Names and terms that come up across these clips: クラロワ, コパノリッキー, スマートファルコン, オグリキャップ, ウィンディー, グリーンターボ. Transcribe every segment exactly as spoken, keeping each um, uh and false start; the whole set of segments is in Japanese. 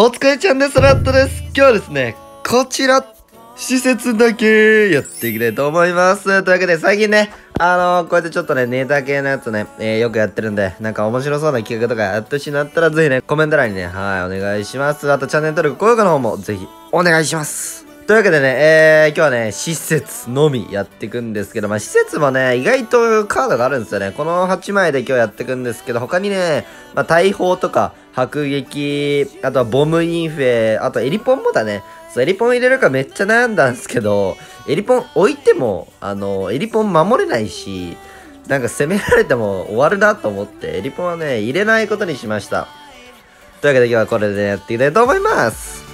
お疲れちゃんです。ラットです。今日はですね、こちら、施設だけやっていきたいと思います。というわけで、最近ね、あのー、こうやってちょっとね、ネタ系のやつね、えー、よくやってるんで、なんか面白そうな企画とかやってほしいなったら、ぜひね、コメント欄にね、はい、お願いします。あと、チャンネル登録、高評価の方もぜひ、お願いします。というわけでね、えー、今日はね、施設のみやっていくんですけど、まあ、施設もね、意外とカードがあるんですよね。このはちまいで今日やっていくんですけど、他にね、まあ、大砲とか、迫撃、あとはボムインフェ、あとエリポンもだね。そう、エリポン入れるかめっちゃ悩んだんですけど、エリポン置いても、あの、エリポン守れないし、なんか攻められても終わるなと思って、エリポンはね、入れないことにしました。というわけで今日はこれでやっていきたいと思います。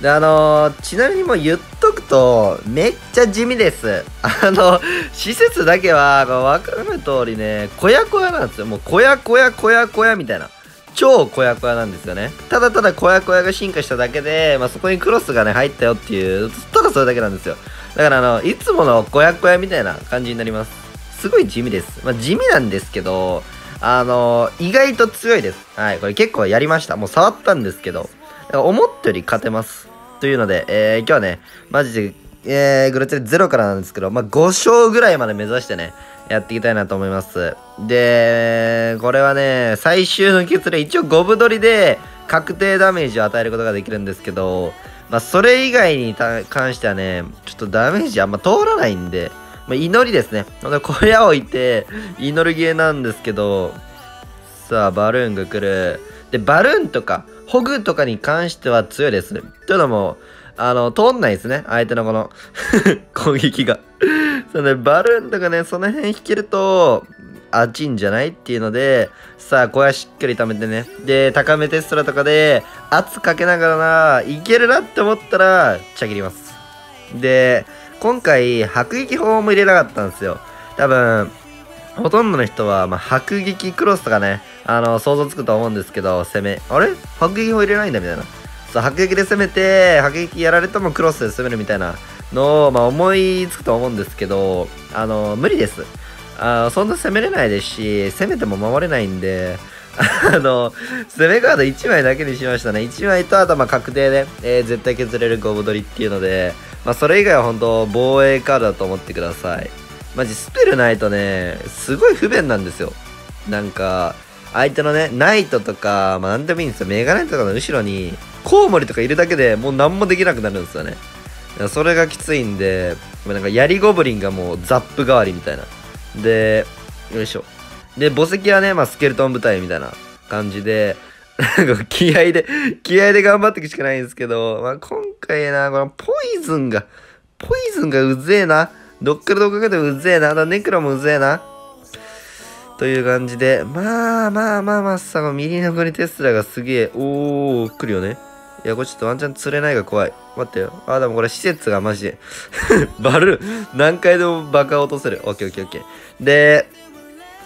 で、あのー、ちなみにもう言っとくと、めっちゃ地味です。あの、施設だけは、わかる通りね、小屋小屋なんですよ。もう小屋小屋小屋小屋みたいな。超小屋小屋なんですよね。ただただ小屋小屋が進化しただけで、まあ、そこにクロスがね、入ったよっていう、ただそれだけなんですよ。だからあの、いつもの小屋小屋みたいな感じになります。すごい地味です。まあ、地味なんですけど、あのー、意外と強いです。はい、これ結構やりました。もう触ったんですけど、だから思ったより勝てます。というので、えー、今日はね、マジで、えー、グレテレゼロからなんですけど、まあ、ごしょうぐらいまで目指してね、やっていきたいなと思います。で、これはね、最終の結論、一応ごぶ取りで、確定ダメージを与えることができるんですけど、まあ、それ以外に関してはね、ちょっとダメージあんま通らないんで、まあ、祈りですね。小屋置いて、祈るゲーなんですけど、さあ、バルーンが来る。で、バルーンとか、ホグとかに関しては強いです。というのも、あの、通んないですね。相手のこの、攻撃が。そのね、バルーンとかね、その辺引けると、あちんじゃないっていうので、さあ、小屋しっかり溜めてね。で、高めテストラとかで、圧かけながらな、いけるなって思ったら、ちゃ切ります。で、今回、迫撃砲も入れなかったんですよ。多分、ほとんどの人は、まあ、迫撃クロスとかね、あの、想像つくと思うんですけど、攻め、あれ迫撃砲入れないんだみたいな。そう、迫撃で攻めて、迫撃やられてもクロスで攻めるみたいなのを、まあ、思いつくと思うんですけど、あの、無理です。あの、そんな攻めれないですし、攻めても守れないんで、あの、攻めカードいちまいだけにしましたね。いちまいと、あと、まあ、確定で、えー、絶対削れるごぶ取りっていうので、まあ、それ以外は本当防衛カードだと思ってください。マジスペルないとね、すごい不便なんですよ。なんか、相手のね、ナイトとか、まあなんでもいいんですよ。メガネとかの後ろに、コウモリとかいるだけでもう何もできなくなるんですよね。それがきついんで、なんかヤリゴブリンがもうザップ代わりみたいな。で、よいしょ。で、墓石はね、まあスケルトン部隊みたいな感じで、なんか気合で、気合で頑張っていくしかないんですけど、まあ今回な、このポイズンが、ポイズンがうぜえな。どっからどっかけてうぜえな。だネクロもうぜえな。という感じで。まあまあまあまあ、さ、右の子にテスラがすげえ。おー、来るよね。いや、これちょっとワンチャン釣れないが怖い。待ってよ。あ、でもこれ施設がマジで。バルーン。何回でもバカ落とせる。オッケーオッケーオッケー。で、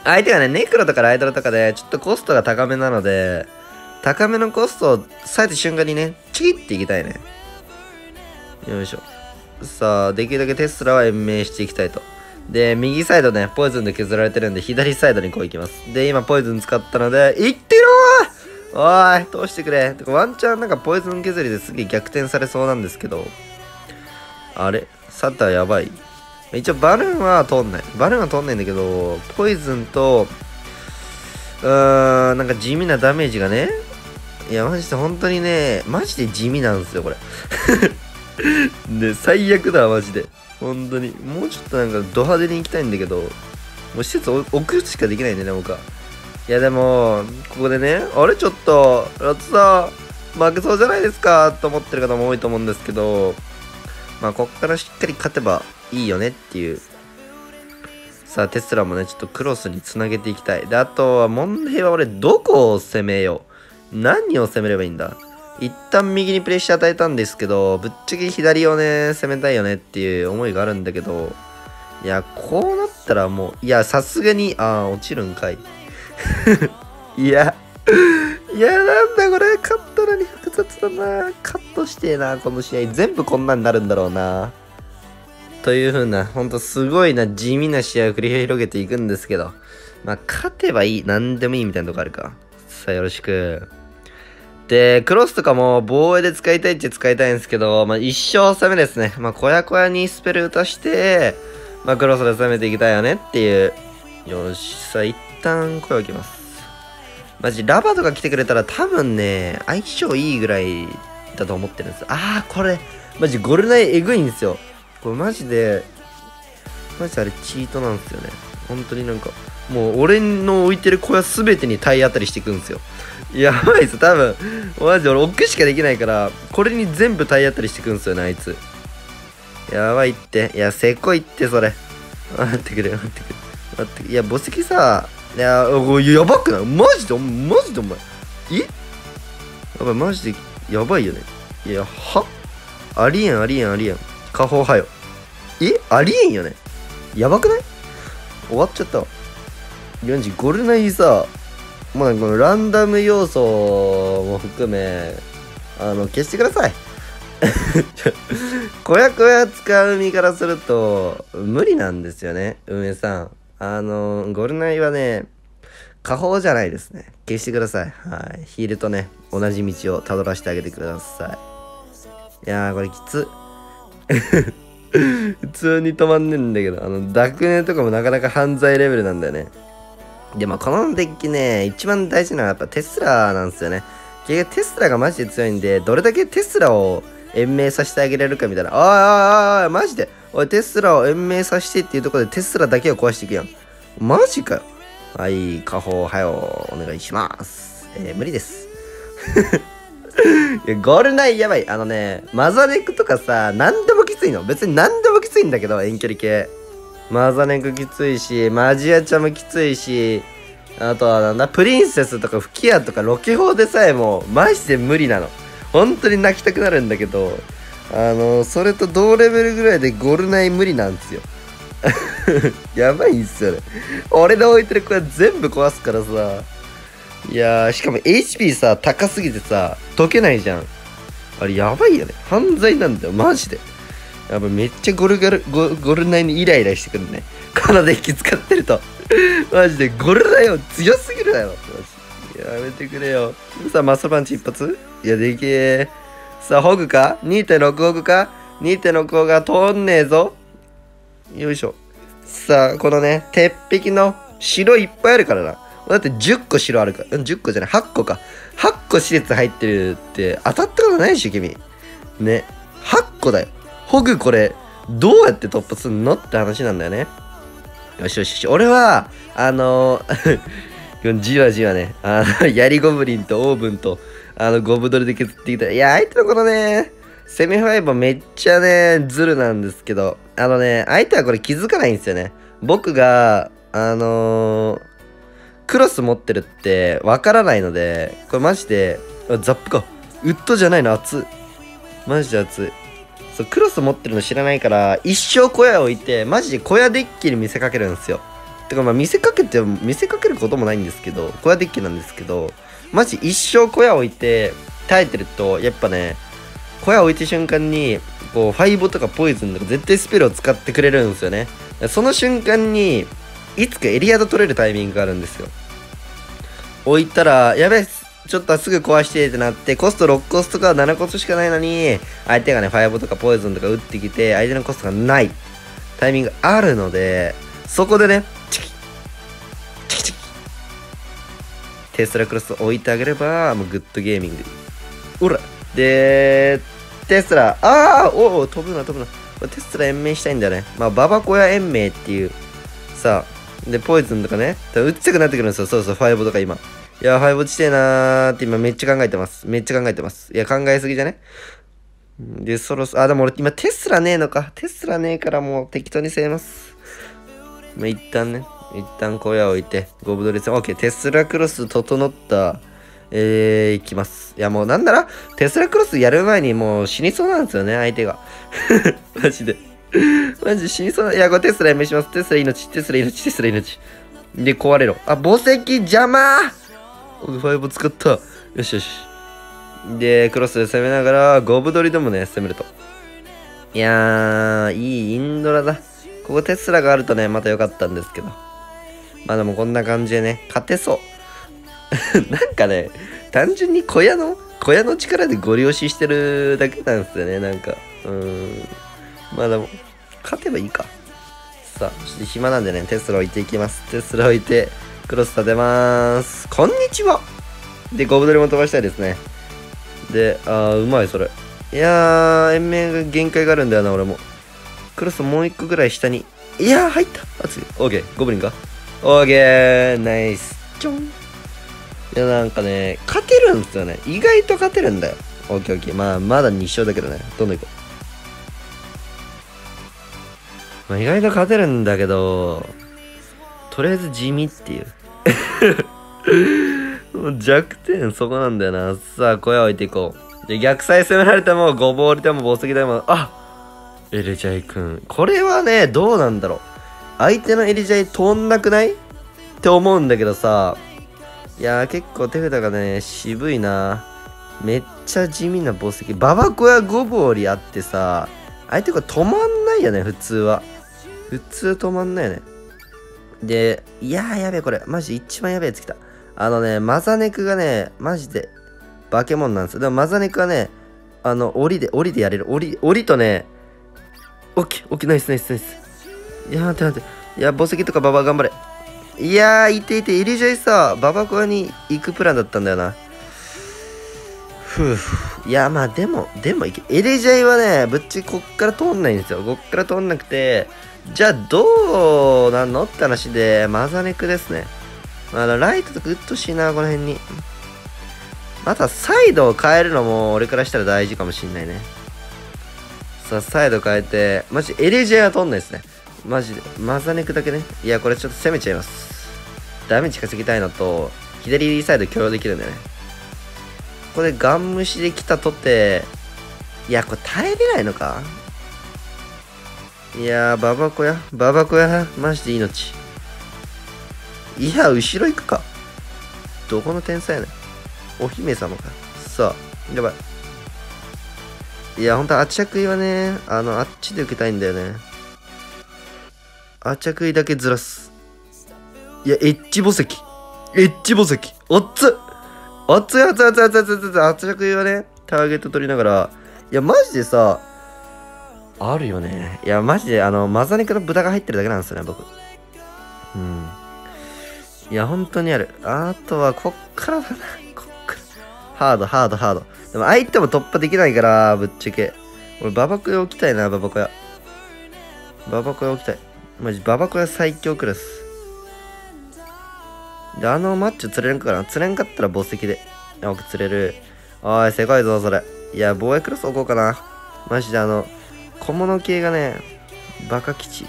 相手がね、ネクロとかライドラとかで、ちょっとコストが高めなので、高めのコストを割いた瞬間にね、チキっていきたいね。よいしょ。さあ、できるだけテスラは延命していきたいと。で、右サイドね、ポイズンで削られてるんで、左サイドにこういきます。で、今、ポイズン使ったので、いってろーおい、通してくれ。てかワンチャンなんかポイズン削りですげえ逆転されそうなんですけど、あれサタやばい。一応、バルーンは通んない。バルーンは通んないんだけど、ポイズンと、うーん、なんか地味なダメージがね、いや、マジで本当にね、マジで地味なんですよ、これ。ね、最悪だマジで本当にもうちょっとなんかド派手に行きたいんだけど、もう施設置くしかできないんだね、僕は。いやでもここでね、あれちょっとラットさん負けそうじゃないですかと思ってる方も多いと思うんですけど、まあこっからしっかり勝てばいいよねっていう。さあ、テスラもね、ちょっとクロスにつなげていきたい。で、あとは問題は俺どこを攻めよう、何を攻めればいいんだ。一旦右にプレッシャー与えたんですけど、ぶっちゃけ左をね、攻めたいよねっていう思いがあるんだけど、いや、こうなったらもう、いや、さすがに、あー、落ちるんかい。いや、いや、なんだこれ、カットのに複雑だな。カットしてえな、この試合。全部こんなになるんだろうな。という風な、ほんとすごいな、地味な試合を繰り広げていくんですけど、まあ、勝てばいい、なんでもいいみたいなとこあるか。さあ、よろしく。で、クロスとかも防衛で使いたいって使いたいんですけど、まあ一生攻めですね。まあ小屋小屋にスペル打たして、まあクロスで攻めていきたいよねっていう。よし、さあ一旦声を置きます。マジ、ラバとか来てくれたら多分ね、相性いいぐらいだと思ってるんです。あー、これ、マジゴルナイエグいんですよ。これマジで、マジであれチートなんですよね。本当になんか、もう俺の置いてる小屋すべてに体当たりしていくんですよ。やばいっす、多分。マジ、俺、置くしかできないから、これに全部体当たりしてくんすよね、あいつ。やばいって。いや、せこいって、それ。待ってくれ、待ってくれ。待って、いや、墓石さ、いや、やばくない？マジで、マジで、お前。え？やばい、マジで、やばいよね。いや、は？ありえん、ありえん、ありえん。下方はよ。え？ありえんよね。やばくない？終わっちゃったわ。よんじゅう、ゴルナイさ、まあこのランダム要素も含め、あの、消してください。小屋小屋使う身からすると、無理なんですよね、運営さん。あの、ゴルナイはね、下方じゃないですね。消してください。はい。ヒールとね、同じ道をたどらせてあげてください。いやー、これきつ。普通に止まんねんだけど、あの、ダクネとかもなかなか犯罪レベルなんだよね。で、まあ、このデッキね、一番大事なのはやっぱテスラなんですよね。結局テスラがマジで強いんで、どれだけテスラを延命させてあげれるかみたいな。あーあーあー、マジで。おい、テスラを延命させてっていうところでテスラだけを壊していくやん。マジかよ。はい、下方はよ、お願いします。えー、無理です。いや、ゴールナインやばい。あのね、マザネクとかさ、何でもきついの。別に何でもきついんだけど、遠距離系。マザネクきついし、マジアちゃんもきついし、あとはなんだ、プリンセスとかフキアとかロケホーでさえも、マジで無理なの。本当に泣きたくなるんだけど、あの、それと同レベルぐらいでゴルナイ無理なんですよ。やばいんすよね。俺の置いてる子は全部壊すからさ。いやー、しかも エイチピー さ、高すぎてさ、解けないじゃん。あれ、やばいよね。犯罪なんだよ、マジで。やばい、めっちゃゴルガル、ゴ、ゴルナイにイライラしてくるね。このデッキ使ってると。マジで、ゴルナイは強すぎるだよ。やめてくれよ。さあ、マスターパンチ一発？いや、でけえ。さあ、ホグか ?にてんろく ホグか ?にてんろく ホグが通んねえぞ。よいしょ。さあ、このね、鉄壁の城いっぱいあるからな。だってじゅっこ白あるから。じゅっこじゃない。はっこか。はっこ施設入ってるって当たったことないでしょ、君。ね。はっこだよ。ホグこれ、どうやって突破すんのって話なんだよね。よしよしよし。俺は、あのー、じわじわね、あの、ヤリゴブリンとオーブンと、あの、ゴブドルで削ってきた。いや、相手のこのね、セミファイブもめっちゃね、ズルなんですけど、あのね、相手はこれ気づかないんですよね。僕が、あのー、クロス持ってるってわからないので、これマジで、あ、ザップか。ウッドじゃないの、熱い。マジで熱い。そう、クロス持ってるの知らないから、一生小屋置いて、マジで小屋デッキに見せかけるんですよ。てか、まあ見せかけて、見せかけることもないんですけど、小屋デッキなんですけど、マジ一生小屋置いて、耐えてると、やっぱね、小屋置いて瞬間に、こう、ファイボとかポイズンとか絶対スペルを使ってくれるんですよね。その瞬間に、いつかエリアで取れるタイミングがあるんですよ。置いたら、やべえ、ちょっとすぐ壊してってなって、コストろくコストかななコストしかないのに、相手がね、ファイボとかポイズンとか打ってきて、相手のコストがないタイミングあるので、そこでね、チキチキチキテスラクロスを置いてあげれば、もうグッドゲーミング。おらで、テスラ、あーおお、飛ぶな飛ぶな。これテスラ延命したいんだよね。まあ、ババコヤ延命っていう、さあ、で、ポイズンとかね、打ちたくなってくるんですよ。そうそう、ファイボとか今。いや、ファイボちてえなーって今めっちゃ考えてます。めっちゃ考えてます。いや、考えすぎじゃね？で、そろそろ、あ、でも俺今テスラねえのか。テスラねえからもう適当に攻めます。まあ、一旦ね、一旦小屋置いて、ゴブドレス、オッケー、テスラクロス整った、えー、いきます。いや、もうなんなら、テスラクロスやる前にもう死にそうなんですよね、相手が。マジで。マジ死にそうな。いや、これテスラやめします。テスラ命、テスラ命、テスラ命。で、壊れろ。あ、墓石邪魔ー！ファイブ使った。よしよし。で、クロスで攻めながら、ゴブ取りでもね、攻めると。いやー、いいインドラだ。ここテスラがあるとね、また良かったんですけど。まあでもこんな感じでね、勝てそう。なんかね、単純に小屋の、小屋の力でゴリ押ししてるだけなんですよね、なんか。うーん。まあでも、勝てばいいか。さあ、ちょっと暇なんでね、テスラ置いていきます。テスラ置いて、クロス立てまーす。こんにちは。で、ゴブドリも飛ばしたいですね。で、あー、うまい、それ。いやー、延命が限界があるんだよな、俺も。クロスもう一個ぐらい下に。いやー、入った。あ、次。オーケー。ゴブリンか。オーケー。ナイス。ちょん。いや、なんかね、勝てるんですよね。意外と勝てるんだよ。オーケーオーケー。まあ、まだに勝だけどね。どんどん行こう。まあ、意外と勝てるんだけど、とりあえず地味っていう。もう弱点そこなんだよな。さあ、小屋置いていこう。で、逆サイ攻められても、ごぼうりでも、宝石でも、あエリジャイ君。これはね、どうなんだろう。相手のエリジャイ通んなくないって思うんだけどさ。いやー、結構手札がね、渋いな。めっちゃ地味な宝石。ババコやゴブオリあってさ、相手が止まんないよね、普通は。普通止まんないよね。で、いやー、やべえ、これ。マジ一番やべえやつ来た。あのね、マザネクがね、マジで、化け物なんですよ。でもマザネクはね、あの、檻で、檻でやれる。檻、檻とね、オッケー、オッケー、ナイス、ナイス、ナイス。いやー、待って待って。いや、墓石とかババア頑張れ。いやー、いていて、エリジャイさ、ババコアに行くプランだったんだよな。ふぅ。いや、まあ、でも、でも、エリジャイはね、ぶっち、こっから通んないんですよ。こっから通んなくて、じゃあ、どうなのって話で、マザネクですね。あの、ライトとか打っとしいな、この辺に。あとは、サイドを変えるのも、俺からしたら大事かもしんないね。さあ、サイド変えて、マジ、エリジェは取んないですね。マジで、マザネクだけね。いや、これちょっと攻めちゃいます。ダメージ稼ぎたいのと、左サイド許容できるんだよね。これ、ガン無視で来たとて、いや、これ耐えれないのか？いやー、ババコや、ババコや、マジで命。いや、後ろ行くか。どこの天才やねん。お姫様か。さあ、やばい。いや、ほんと、アチャクイはね、あの、あっちで受けたいんだよね。アチャクイだけずらす。いや、エッジ墓石。エッジ墓石。おっつおっついおっついおっついおっついおっついおっつい。アチャクイはね、ターゲット取りながら。いや、マジでさ、あるよね。いや、マジで、あの、マザネクの豚が入ってるだけなんですよね、僕。うん。いや、ほんとにある。あとは、こっからだな。こっから。ハード、ハード、ハード。でも相手も突破できないから、ぶっちゃけ。俺、ババコヤ置きたいな、ババコヤ。ババコヤ置きたい。マジ、ババコヤ最強クラス。で、あのマッチョ釣れるんかな？釣れんかったら墓石で。奥釣れる。おーい、せこいぞ、それ。いや、防衛クラス置こうかな。マジで、あの、小物系がね、バカ吉。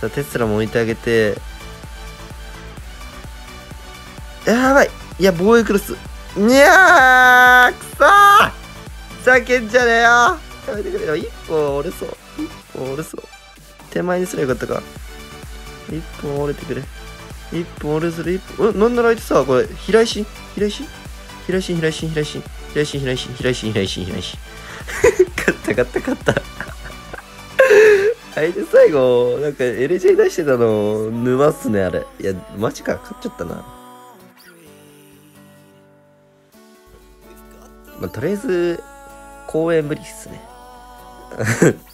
さあ、テスラも置いてあげて。やばい。いや、防衛クロス。にゃーくそーふざけんじゃねえよやめてくれよ。一歩折れそう。一歩折れそう。手前にすればよかったか。一歩折れてくれ。一歩折れする。一歩。なんなら相手さ、これ、平石平石平石平石平石平石平石平石平石平石。勝った勝った勝った。相手最後、なんか エルジェー 出してたの、沼っすね、あれ。いや、マジか。勝っちゃったな。まあ、とりあえず、公演無理っすね。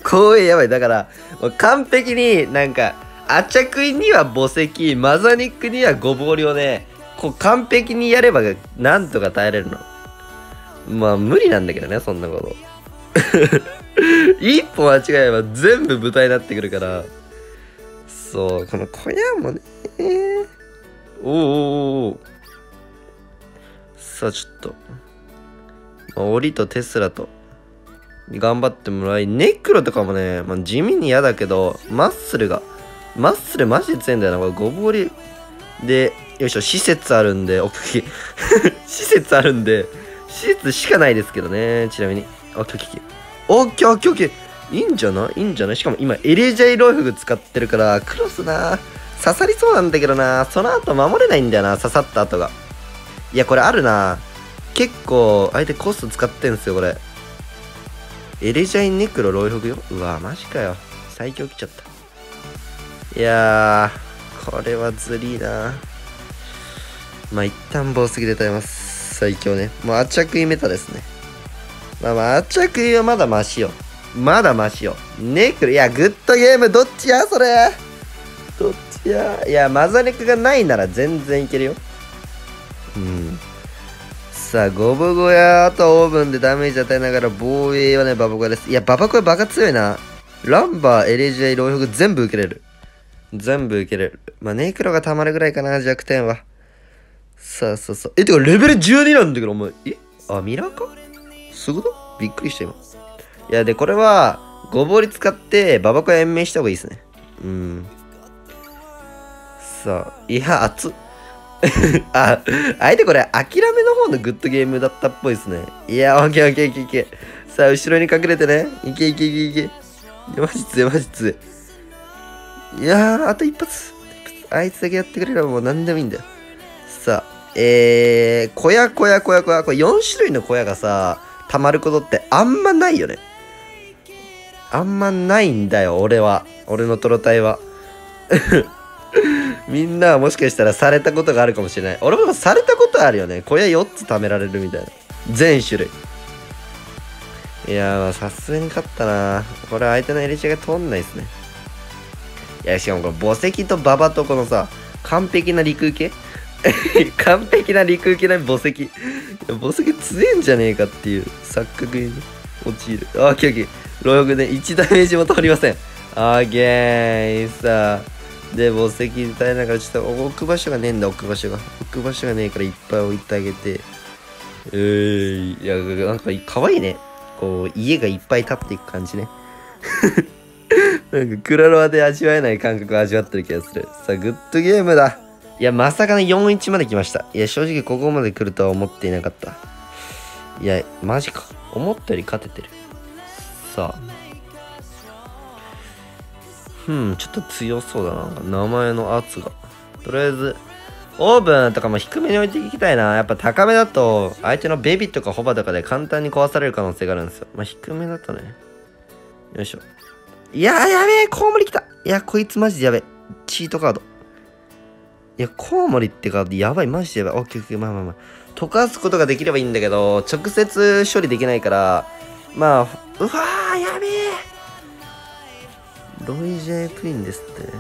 公演やばい。だから、もう完璧になんか、アチャクイには墓石、マザニックにはゴボウリをね、こう完璧にやればなんとか耐えれるの。まあ無理なんだけどね、そんなこと。一歩間違えば全部豚になってくるから。そう、この小屋もね。おーおーおー。さあ、ちょっと。オリとテスラと頑張ってもらい、ネクロとかもね、まあ、地味に嫌だけど、マッスルが、マッスルマジで強いんだよな、これ、ゴブオリ。で、よいしょ、施設あるんで、おっきき。施設あるんで、施設しかないですけどね、ちなみに。おっきき。おっきおっきおっき。いいんじゃないいいんじゃないしかも今、エリジャイロイフグ使ってるから、クロスな刺さりそうなんだけどな、その後守れないんだよな、刺さった後が。いや、これあるな。結構、相手コスト使ってんすよ、これ。エレジャイネクロ、ロイフグよ。うわ、マジかよ。最強来ちゃった。いやー、これはずりーなー。まあ一旦防石で耐えます。最強ね。もう圧着衣メタですね。まあまあ圧着衣はまだマシよ。まだマシよ。ネクル、いやグッドゲームどっちやそれ。どっちや。いやマザネクがないなら全然いけるよ。うん。さあゴブゴやあとオーブンでダメージ与えながら防衛はねババコです。いやババコバカ強いな。ランバーエレジアイロウヒョク全部受けれる。全部受けれる。まあネクロがたまるぐらいかな弱点は。さあさあさあ。え、てかレベルじゅうになんだけど、お前。えあ、ミラーかすごいびっくりした今。いや、で、これは、ゴボリ使って、ババコ延命した方がいいですね。うん。さあ、いや、熱っ。あ、あえてこれ、諦めの方のグッドゲームだったっぽいですね。いや、オッケーオッケーオッケーオッケー。さあ、後ろに隠れてね。いけいけいけいけ。マジ強いマジ強い。いやー、あと一発。あいつだけやってくれればもう何でもいいんだよ。さあ、えー、小屋小屋小屋小屋、これよん種類の小屋がさ、溜まることってあんまないよね。あんまないんだよ、俺は。俺のトロ隊は。みんなはもしかしたらされたことがあるかもしれない。俺もされたことあるよね。小屋よっつ貯められるみたいな。全種類。いやー、さすがに勝ったな。これ相手のエレジアが通んないですね。いや、しかもこれ、墓石とババとこのさ、完璧な陸受け完璧な陸受けない墓石。墓石強えんじゃねえかっていう錯覚に陥る。あー、きゃきゃ。牢獄でいちダメージも通りません。あー、ゲーイ。さあ。で、墓石に耐えながら、ちょっと置く場所がねえんだ、置く場所が。置く場所がねえからいっぱい置いてあげて。えー、いや、なんかかわいいね。こう、家がいっぱい建っていく感じね。なんか、クラロワで味わえない感覚を味わってる気がする。さあ、グッドゲームだ。いや、まさかのよんたいいちまで来ました。いや、正直ここまで来るとは思っていなかった。いや、マジか。思ったより勝ててる。さあ。うん、ちょっと強そうだな。名前の圧が。とりあえず、オーブンとかも低めに置いていきたいな。やっぱ高めだと、相手のベビとかホバとかで簡単に壊される可能性があるんですよ。まあ、低めだとね。よいしょ。いやー、やべえ、コウモリ来た。いや、こいつマジでやべえ。チートカード。いや、コウモリってか、やばい、マジでやばい。オッケーオッケー、まあまあまあ。溶かすことができればいいんだけど、直接処理できないから、まあ、うわー、やべえ。ロイジェイプリンですって。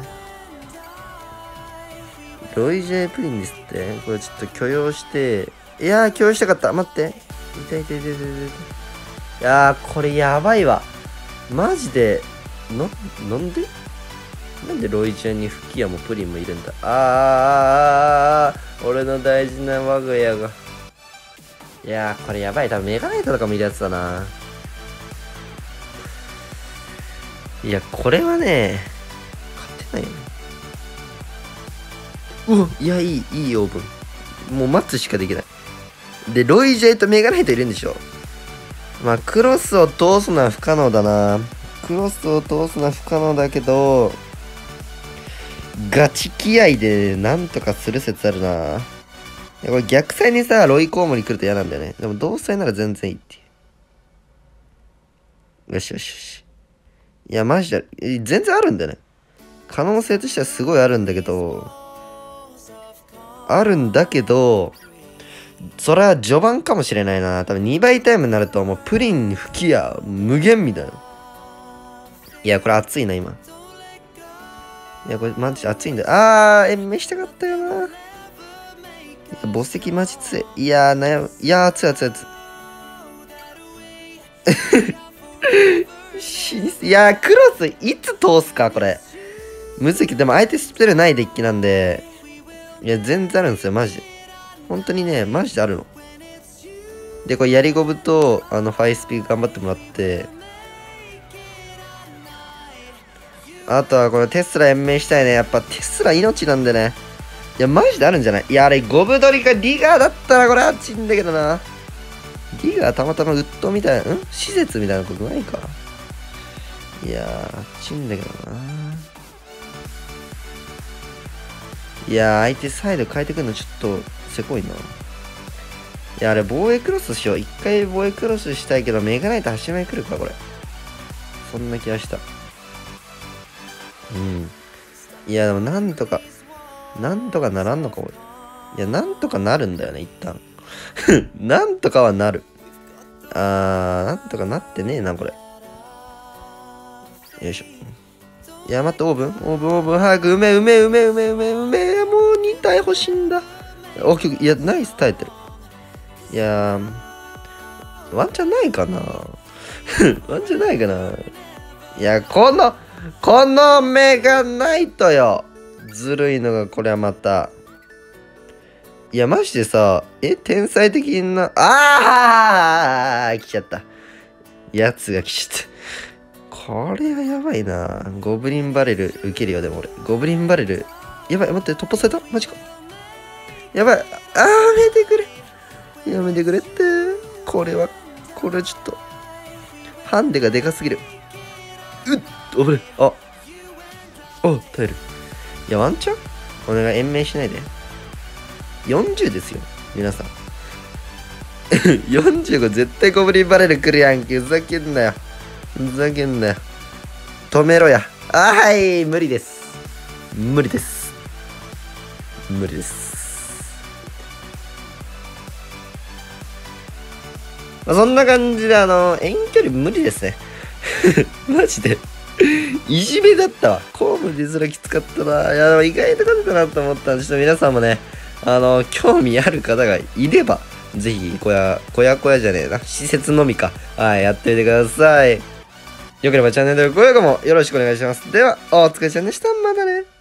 ロイジェイプリンですって。これちょっと許容して、いやー、許容したかった。待って。痛い痛い痛い痛い痛い。いやー、これやばいわ。マジで、な、なんでなんでロイちゃんにフキヤもプリンもいるんだ。あー、俺の大事な我が家が。いやー、これやばい。多分メガネタとかもいるやつだな。いや、これはね、勝てないよね。うわ、いや、いい、いいオーブン。もう待つしかできない。で、ロイジェイとメガネタいるんでしょ。まあ、クロスを通すのは不可能だな。クロスを通すのは不可能だけど、ガチ気合でなんとかする説あるな。これ逆サイにさ、ロイコウモリ来ると嫌なんだよね。でも同サイなら全然いいっていう。よしよしよし。いや、マジで、全然あるんだよね。可能性としてはすごいあるんだけど、あるんだけど、それは序盤かもしれないな。多分にばいタイムになるともうプリン吹きや、無限みたいな。いや、これ熱いな、今。いや、これマジ熱いんだよ。あー、延命したかったよな。いや、墓石マジ強い。いやー、悩む。いやー、熱い熱い熱い。いやー、クロス、いつ通すか、これ。むずいけど、でも相手スペルないデッキなんで、いや、全然あるんですよ、マジで。本当にね、マジであるの。で、これ、やりゴブと、あの、ファイスピ頑張ってもらって、あとはこのテスラ延命したいね。やっぱテスラ命なんでね。いや、マジであるんじゃない？いや、あれ、ゴブドリかリガーだったらこれ熱いんだけどな。リガーたまたまウッドみたいな、ん施設みたいなことないか。いやー、熱いんだけどな。いやー、相手サイド変えてくるのちょっとせこいな。いや、あれ、防衛クロスしよう。一回防衛クロスしたいけど、メガナイト端前来るか、これ。そんな気がした。うん。いや、でもなんとか、なんとかならんのか、俺。いや、なんとかなるんだよね、一旦。なんとかはなる。あー、なんとかなってねえな、これ。よいしょ。いや、待って、オーブン、オーブン、オーブン、早く、うめえ、うめえ、うめえ、うめえ、うめえ、うめえ、もうに体欲しいんだ。大きく、いや、ナイス耐えてる。いやー、ワンチャンないかな。ワンチャンないかな。いや、この、この目がないとよ。ずるいのが、これはまた。いや、マジでさ、え、天才的な、あー、来ちゃった。やつが来ちゃった。これはやばいな。ゴブリンバレル受けるよ、でも俺。ゴブリンバレル。やばい、待って、突破されたマジか。やばい。あー、やめてくれ。やめてくれって。これは、これはちょっと。ハンデがでかすぎる。うっ、おぶれ。あ。あ、耐える。いや、ワンチャンお願い、延命しないで。よんじゅうですよ、皆さん。よんじゅうご、絶対ゴブリンバレル来るやんけ。ふざけんなよ。ふざけんなよ。止めろや。あ、はい、無理です。無理です。無理です。まあ、そんな感じで、あの、遠距離無理ですね。マジで。いじめだったわ。こうも出づらきつかったな。いや、でも意外と勝てたなと思ったんで、ちょっと皆さんもね、あの、興味ある方がいれば、ぜひ、小屋、小屋小屋じゃねえな。施設のみか。はい、やってみてください。よければチャンネル登録、高評価もよろしくお願いします。では、お疲れちゃんでした。またね。